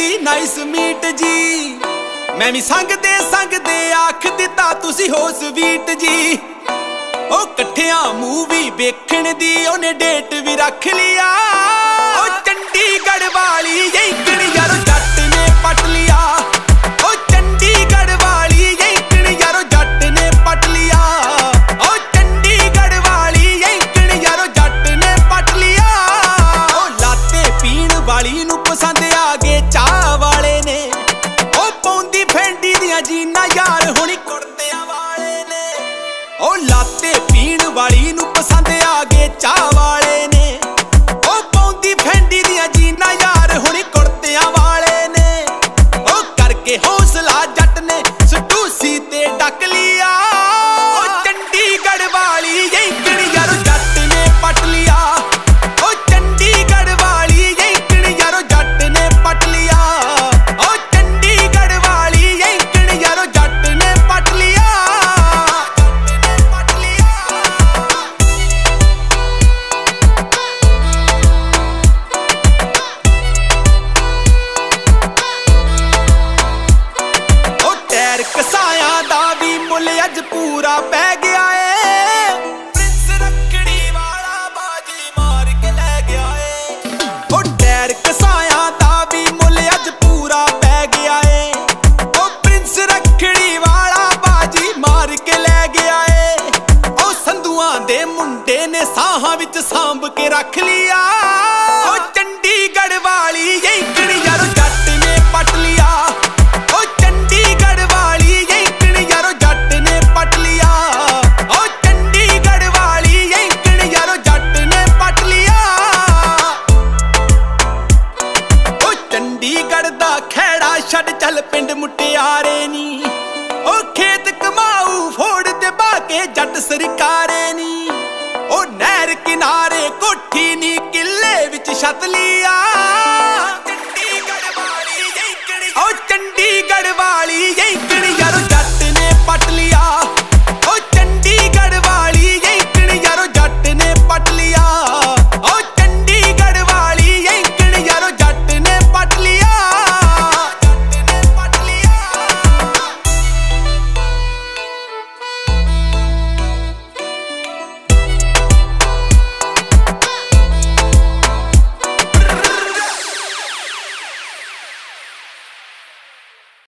कहंदी nice meet जी, मैं भी संग दे आख दिता तुसी हो स्वीट जी। ओ कट्ठियां मूवी देखण दी ओने डेट भी रख लिया, ओ चंडीगढ़ वाली यैकण यारो जट ने पट लिया। ओ चंडीगढ़ वाली यैकण यारो जट ने पट लिया, ओ चंडीगढ़ वाली यैकण यारो जट ने पट लिया। ओ लाते पीण वाली नू पसंद आ गए चाह वाले ने, पौंदी फेंडी दियां जीना यार हुणी कुर्तियां वाले ने। ओ लाते पीण वाली नू पसंद आ गए चाह वाले ने, ओ पौंदी फेंडी दियां जीना यार हुणी कुर्तियां वाले ने। ओ करके हौसला जट ने सटूसी ते डक लिया, ओ चंडीगढ़ वाली यैकण यारो जट ने पट लिया। ओ चंडीगढ़ वाली यैकण यारो जट ने पट लिया, ओ चंडीगढ़ वाली यैकण यारो जट ने पट लिया, जट ने पट लिया। ओ टैर कसाया दा भी मुल अज पूरा पै गया ਏ, प्रिंस रखड़ी वाला बाजी मार के लै गया ਏ। ओ टैर कसाया दा भी मुल अज पूरा पै गया ਏ, ओ प्रिंस रखड़ी वाला बाजी मार के लै गया ਏ। ओ संधुआं दे मुंडे ने साहां विच सांभ के रख लिया, ओ चंडीगढ़ वाली यैकण यारो जट ने पट लिया। ओ चंडीगढ़ वाली यैकण यारो जट ने पट लिया, ओ चंडीगढ़ वाली यैकण यारो जट ने पट लिया। ओ चंडीगढ़ दा खैड़ा छड़ चल पिंड मुटियारे नी, ओ खेत कमाऊ फोड़ ते बाके जट सरकारे नी। ओ नहर किनारे कोठी नी किले विच छत लिया।